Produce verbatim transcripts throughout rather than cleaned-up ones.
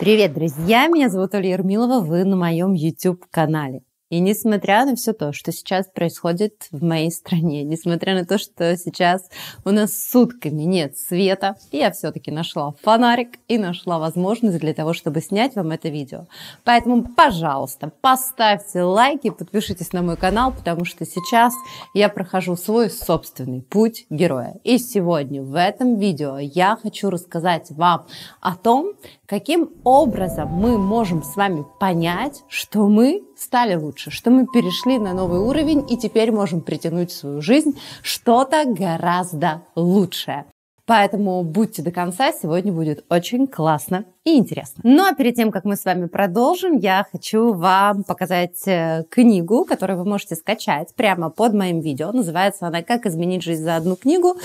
Привет, друзья! Меня зовут Ольга Ермилова, вы на моем YouTube-канале. И несмотря на все то, что сейчас происходит в моей стране, несмотря на то, что сейчас у нас сутками нет света, я все-таки нашла фонарик и нашла возможность для того, чтобы снять вам это видео. Поэтому, пожалуйста, поставьте лайки, подпишитесь на мой канал, потому что сейчас я прохожу свой собственный путь героя. И сегодня в этом видео я хочу рассказать вам о том, каким образом мы можем с вами понять, что мы стали лучше, что мы перешли на новый уровень и теперь можем притянуть в свою жизнь что-то гораздо лучшее. Поэтому будьте до конца, сегодня будет очень классно и интересно. Ну а перед тем, как мы с вами продолжим, я хочу вам показать книгу, которую вы можете скачать прямо под моим видео. Называется она «Как изменить жизнь за одну книгу».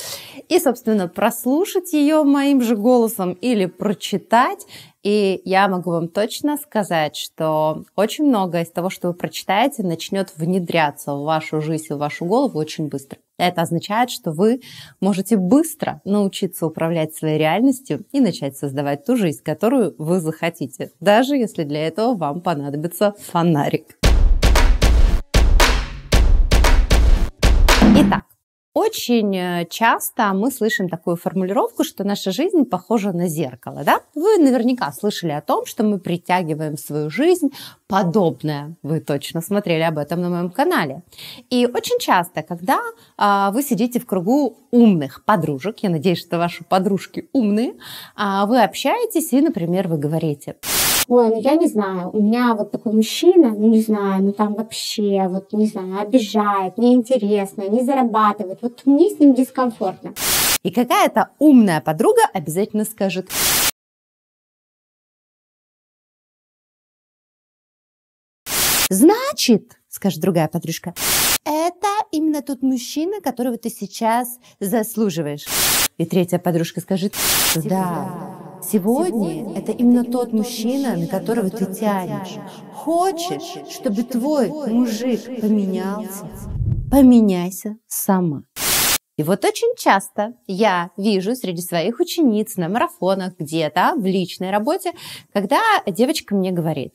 И, собственно, прослушать ее моим же голосом или прочитать. И я могу вам точно сказать, что очень многое из того, что вы прочитаете, начнет внедряться в вашу жизнь и в вашу голову очень быстро. Это означает, что вы можете быстро научиться управлять своей реальностью и начать создавать ту жизнь, которую которую вы захотите, даже если для этого вам понадобится фонарик. Итак, очень часто мы слышим такую формулировку, что наша жизнь похожа на зеркало, да? Вы наверняка слышали о том, что мы притягиваем в свою жизнь подобное. Вы точно смотрели об этом на моем канале. И очень часто, когда а, вы сидите в кругу умных подружек, я надеюсь, что ваши подружки умные, а, вы общаетесь и, например, вы говорите: ой, ну я не знаю, у меня вот такой мужчина, ну не знаю, ну там вообще, вот не знаю, обижает, неинтересно, не зарабатывает, вот мне с ним дискомфортно. И какая-то умная подруга обязательно скажет: значит, скажет другая подружка, это именно тот мужчина, которого ты сейчас заслуживаешь. И третья подружка скажет: да, сегодня, сегодня это именно это тот мужчина, мужчина, на которого, на которого ты тянешь. тянешь. Хочешь, Хочешь, чтобы твой мужик поменялся? Поменяйся сама. И вот очень часто я вижу среди своих учениц на марафонах, где-то в личной работе, когда девочка мне говорит: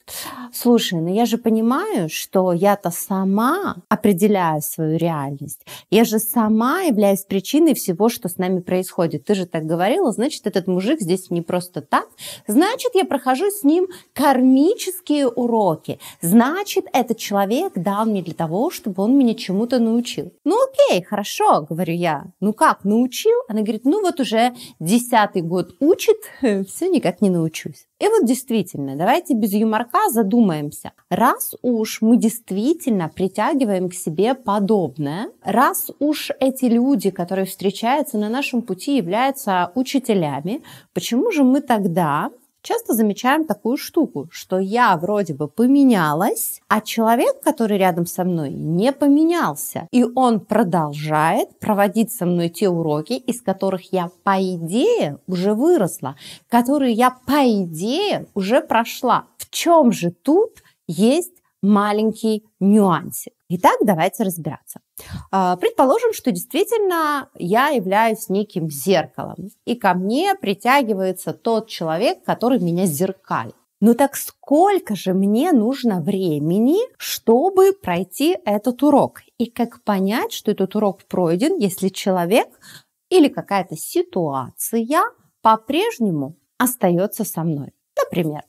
слушай, ну я же понимаю, что я-то сама определяю свою реальность, я же сама являюсь причиной всего, что с нами происходит. Ты же так говорила, значит, этот мужик здесь не просто так, значит, я прохожу с ним кармические уроки, значит, этот человек дал мне для того, чтобы он меня чему-то научил. Ну окей, хорошо, говорю я. Ну как, научил? Она говорит: ну вот уже десятый год учит, все никак не научусь. И вот действительно, давайте без юморка задумаемся. Раз уж мы действительно притягиваем к себе подобное, раз уж эти люди, которые встречаются на нашем пути, являются учителями, почему же мы тогда часто замечаем такую штуку, что я вроде бы поменялась, а человек, который рядом со мной, не поменялся. И он продолжает проводить со мной те уроки, из которых я, по идее, уже выросла, которые я, по идее, уже прошла. В чем же тут есть маленький нюансик? Итак, давайте разбираться. Предположим, что действительно я являюсь неким зеркалом, и ко мне притягивается тот человек, который меня зеркалит. Ну так сколько же мне нужно времени, чтобы пройти этот урок? И как понять, что этот урок пройден, если человек или какая-то ситуация по-прежнему остается со мной? Например,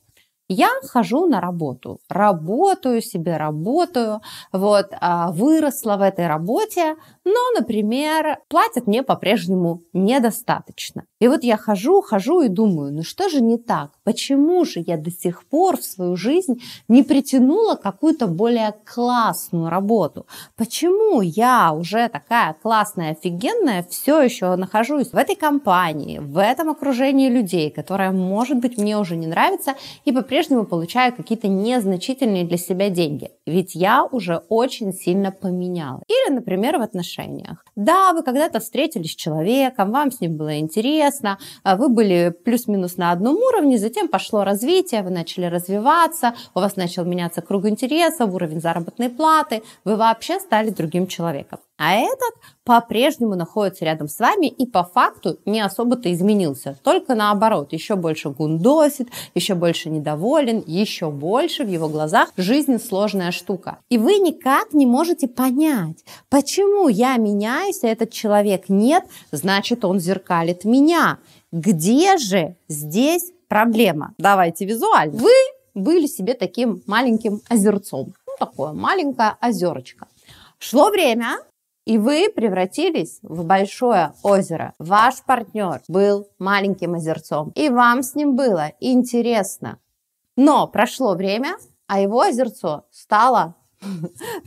я хожу на работу, работаю себе, работаю, вот, выросла в этой работе, но, например, платят мне по-прежнему недостаточно. И вот я хожу, хожу и думаю: ну что же не так? Почему же я до сих пор в свою жизнь не притянула какую-то более классную работу? Почему я уже такая классная, офигенная, все еще нахожусь в этой компании, в этом окружении людей, которое, может быть, мне уже не нравится, и по-прежнему получаю какие-то незначительные для себя деньги, ведь я уже очень сильно поменяла. Или, например, в отношениях. Да, вы когда-то встретились с человеком, вам с ним было интересно, вы были плюс-минус на одном уровне, затем пошло развитие, вы начали развиваться, у вас начал меняться круг интересов, уровень заработной платы, вы вообще стали другим человеком. а этот по-прежнему находится рядом с вами и по факту не особо-то изменился, только наоборот, еще больше гундосит, еще больше недоволен, еще больше в его глазах жизнь сложная штука. И вы никак не можете понять, почему я меняюсь, а этот человек нет, значит, он зеркалит меня. Где же здесь проблема? Давайте визуально. Вы были себе таким маленьким озерцом, ну, такое маленькое озерочко. Шло время, и вы превратились в большое озеро. Ваш партнер был маленьким озерцом, и вам с ним было интересно. Но прошло время, а его озерцо стало,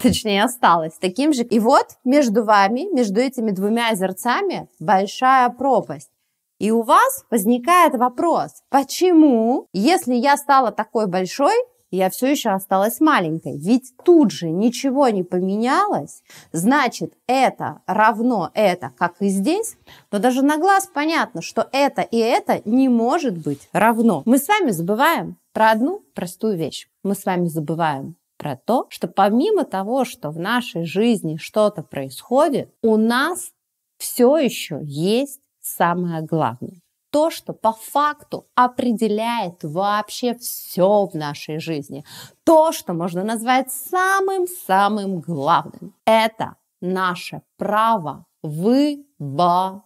точнее осталось таким же. И вот между вами, между этими двумя озерцами большая пропасть. И у вас возникает вопрос, почему, если я стала такой большой, я все еще осталась маленькой? Ведь тут же ничего не поменялось, значит, это равно это, как и здесь. Но даже на глаз понятно, что это и это не может быть равно. Мы с вами забываем про одну простую вещь. Мы с вами забываем про то, что помимо того, что в нашей жизни что-то происходит, у нас все еще есть самое главное, то, что по факту определяет вообще все в нашей жизни, то, что можно назвать самым-самым главным, это наше право выбора,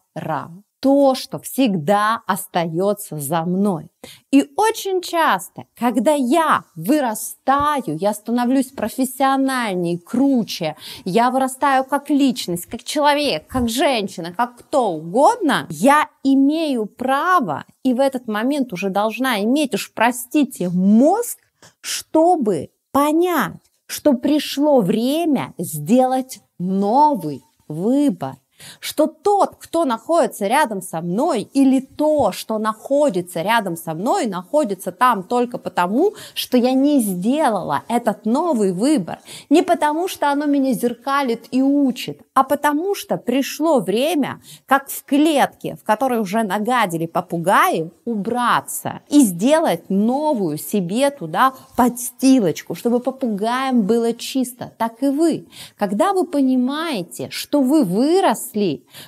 то, что всегда остается за мной. И очень часто, когда я вырастаю, я становлюсь профессиональней, круче, я вырастаю как личность, как человек, как женщина, как кто угодно, я имею право, и в этот момент уже должна иметь, уж простите, мозг, чтобы понять, что пришло время сделать новый выбор. Что тот, кто находится рядом со мной, или то, что находится рядом со мной, находится там только потому, что я не сделала этот новый выбор. Не потому, что оно меня зеркалит и учит, а потому, что пришло время, как в клетке, в которой уже нагадили попугаи, убраться и сделать новую себе туда подстилочку, чтобы попугаям было чисто. Так и вы. Когда вы понимаете, что вы выросли,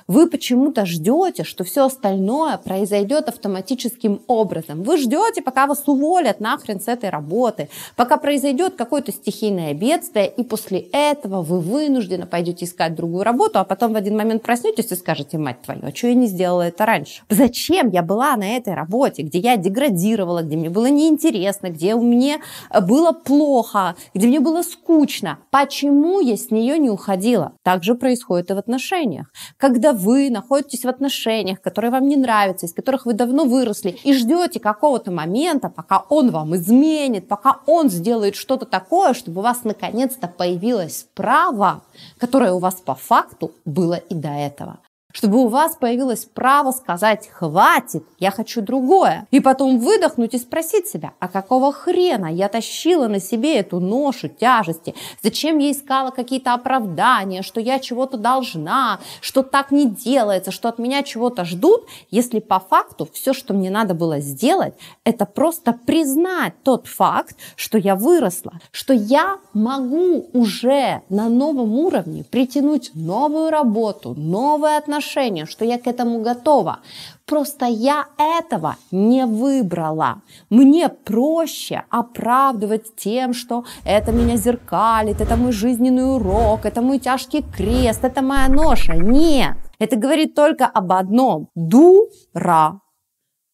вы почему-то ждете, что все остальное произойдет автоматическим образом. Вы ждете, пока вас уволят нахрен с этой работы, пока произойдет какое-то стихийное бедствие, и после этого вы вынуждены пойдете искать другую работу, а потом в один момент проснетесь и скажете: мать твою, а что я не сделала это раньше? Зачем я была на этой работе, где я деградировала, где мне было неинтересно, где у меня было плохо, где мне было скучно? Почему я с нее не уходила? Так же происходит и в отношениях. Когда вы находитесь в отношениях, которые вам не нравятся, из которых вы давно выросли, и ждете какого-то момента, пока он вам изменит, пока он сделает что-то такое, чтобы у вас наконец-то появилось право, которое у вас по факту было и до этого. Чтобы у вас появилось право сказать: хватит, я хочу другое. И потом выдохнуть и спросить себя: а какого хрена я тащила на себе эту ношу тяжести? Зачем я искала какие-то оправдания, что я чего-то должна, что так не делается, что от меня чего-то ждут, если по факту все, что мне надо было сделать, это просто признать тот факт, что я выросла, что я могу уже на новом уровне притянуть новую работу, новые отношения, что я к этому готова. Просто я этого не выбрала. Мне проще оправдывать тем, что это меня зеркалит, это мой жизненный урок, это мой тяжкий крест, это моя ноша. Нет, это говорит только об одном. Дура.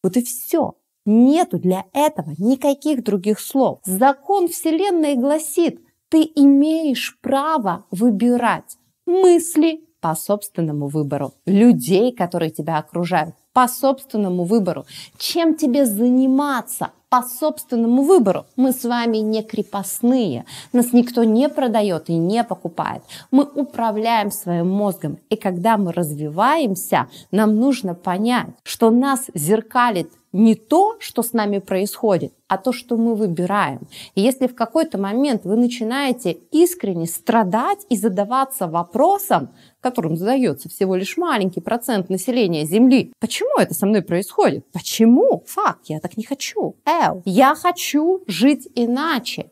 Вот и все. Нету для этого никаких других слов. Закон Вселенной гласит: ты имеешь право выбирать мысли по собственному выбору, людей, которые тебя окружают, по собственному выбору, чем тебе заниматься, по собственному выбору. Мы с вами не крепостные, нас никто не продает и не покупает. Мы управляем своим мозгом, и когда мы развиваемся, нам нужно понять, что нас зеркалит не то, что с нами происходит, а то, что мы выбираем. И если в какой-то момент вы начинаете искренне страдать и задаваться вопросом, которым задается всего лишь маленький процент населения Земли: почему это со мной происходит? Почему? Фак, я так не хочу. Эл, я хочу жить иначе.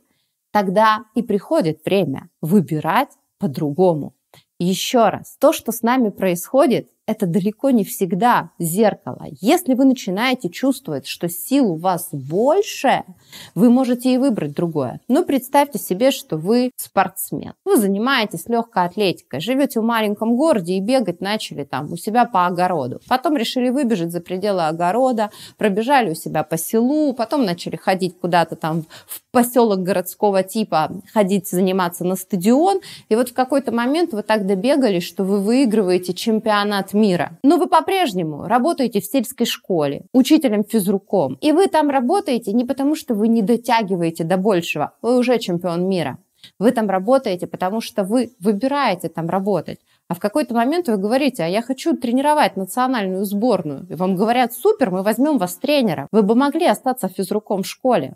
Тогда и приходит время выбирать по-другому. Еще раз, то, что с нами происходит, это далеко не всегда зеркало. Если вы начинаете чувствовать, что сил у вас больше, вы можете и выбрать другое. Но представьте себе, что вы спортсмен. Вы занимаетесь легкой атлетикой, живете в маленьком городе и бегать начали там у себя по огороду. Потом решили выбежать за пределы огорода, пробежали у себя по селу, потом начали ходить куда-то там в поселок городского типа, ходить заниматься на стадион. И вот в какой-то момент вы так добегались, что вы выигрываете чемпионат мира. Но вы по-прежнему работаете в сельской школе, учителем физруком. И вы там работаете не потому, что вы не дотягиваете до большего. Вы уже чемпион мира. Вы там работаете, потому что вы выбираете там работать. А в какой-то момент вы говорите: а я хочу тренировать национальную сборную. И вам говорят: супер, мы возьмем вас тренера. Вы бы могли остаться физруком в школе.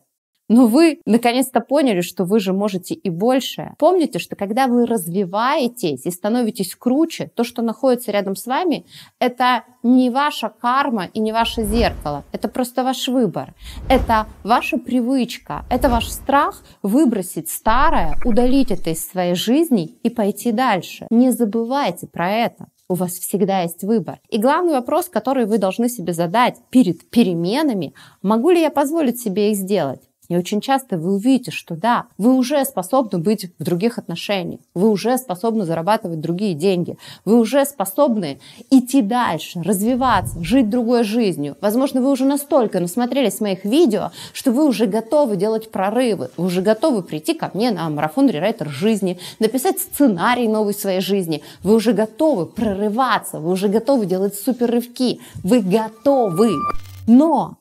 Но вы наконец-то поняли, что вы же можете и больше. Помните, что когда вы развиваетесь и становитесь круче, то, что находится рядом с вами, это не ваша карма и не ваше зеркало. Это просто ваш выбор. Это ваша привычка. Это ваш страх выбросить старое, удалить это из своей жизни и пойти дальше. Не забывайте про это. У вас всегда есть выбор. И главный вопрос, который вы должны себе задать перед переменами: могу ли я позволить себе их сделать? И очень часто вы увидите, что да, вы уже способны быть в других отношениях, вы уже способны зарабатывать другие деньги, вы уже способны идти дальше, развиваться, жить другой жизнью. Возможно, вы уже настолько насмотрелись моих видео, что вы уже готовы делать прорывы, вы уже готовы прийти ко мне на марафон «Рерайтер жизни», написать сценарий новой своей жизни, вы уже готовы прорываться, вы уже готовы делать суперрывки, вы готовы. Но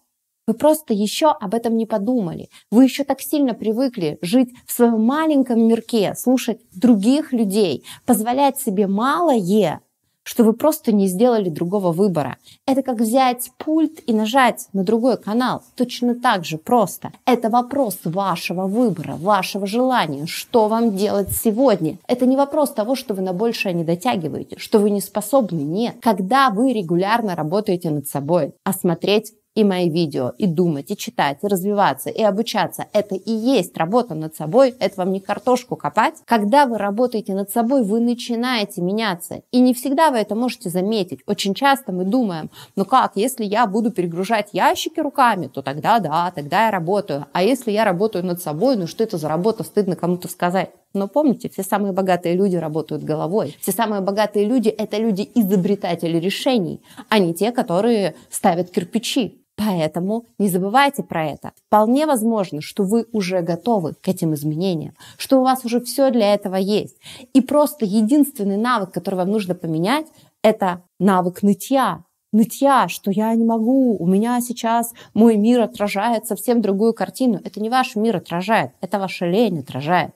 вы просто еще об этом не подумали. Вы еще так сильно привыкли жить в своем маленьком мирке, слушать других людей, позволять себе малое, что вы просто не сделали другого выбора. Это как взять пульт и нажать на другой канал. Точно так же просто. Это вопрос вашего выбора, вашего желания, что вам делать сегодня. Это не вопрос того, что вы на большее не дотягиваете, что вы не способны. Нет. Когда вы регулярно работаете над собой, осмотреть и мои видео, и думать, и читать, и развиваться, и обучаться. Это и есть работа над собой, это вам не картошку копать. Когда вы работаете над собой, вы начинаете меняться. И не всегда вы это можете заметить. Очень часто мы думаем: ну как, если я буду перегружать ящики руками, то тогда да, тогда я работаю. А если я работаю над собой, ну что это за работа, стыдно кому-то сказать. Но помните, все самые богатые люди работают головой. Все самые богатые люди – это люди-изобретатели решений, а не те, которые ставят кирпичи. Поэтому не забывайте про это. Вполне возможно, что вы уже готовы к этим изменениям, что у вас уже все для этого есть. И просто единственный навык, который вам нужно поменять, это навык нытья. Нытья, что я не могу, у меня сейчас мой мир отражает совсем другую картину. Это не ваш мир отражает, это ваша лень отражает.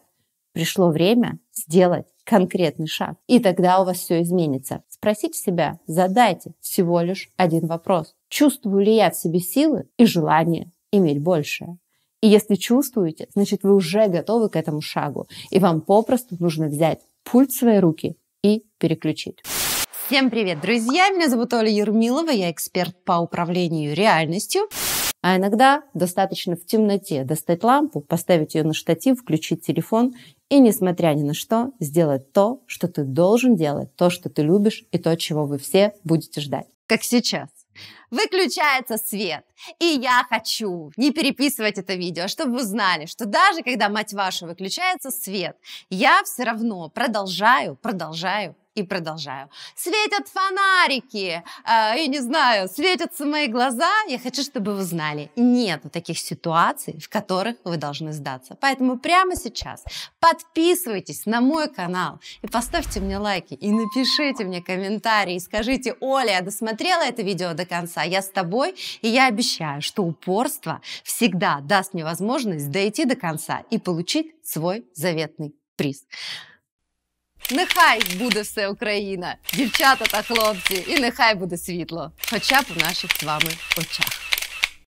Пришло время сделать конкретный шаг, и тогда у вас все изменится. Спросите себя, задайте всего лишь один вопрос: чувствую ли я в себе силы и желание иметь большее? И если чувствуете, значит вы уже готовы к этому шагу, и вам попросту нужно взять пульт в свои руки и переключить. Всем привет, друзья! Меня зовут Оля Ермилова, я эксперт по управлению реальностью. А иногда достаточно в темноте достать лампу, поставить ее на штатив, включить телефон и, несмотря ни на что, сделать то, что ты должен делать, то, что ты любишь, и то, чего вы все будете ждать. Как сейчас. Выключается свет, и я хочу не переписывать это видео, чтобы вы знали, что даже когда, мать вашу, выключается свет, я все равно продолжаю, продолжаю. И продолжаю. Светят фонарики, э, я не знаю, светятся мои глаза. Я хочу, чтобы вы знали, нету таких ситуаций, в которых вы должны сдаться. Поэтому прямо сейчас подписывайтесь на мой канал и поставьте мне лайки, и напишите мне комментарии, и скажите: Оля, я досмотрела это видео до конца, я с тобой, и я обещаю, что упорство всегда даст мне возможность дойти до конца и получить свой заветный приз. Нехай буде все Україна, дівчата та хлопці, і нехай буде світло, хоча б у наших з вами очах.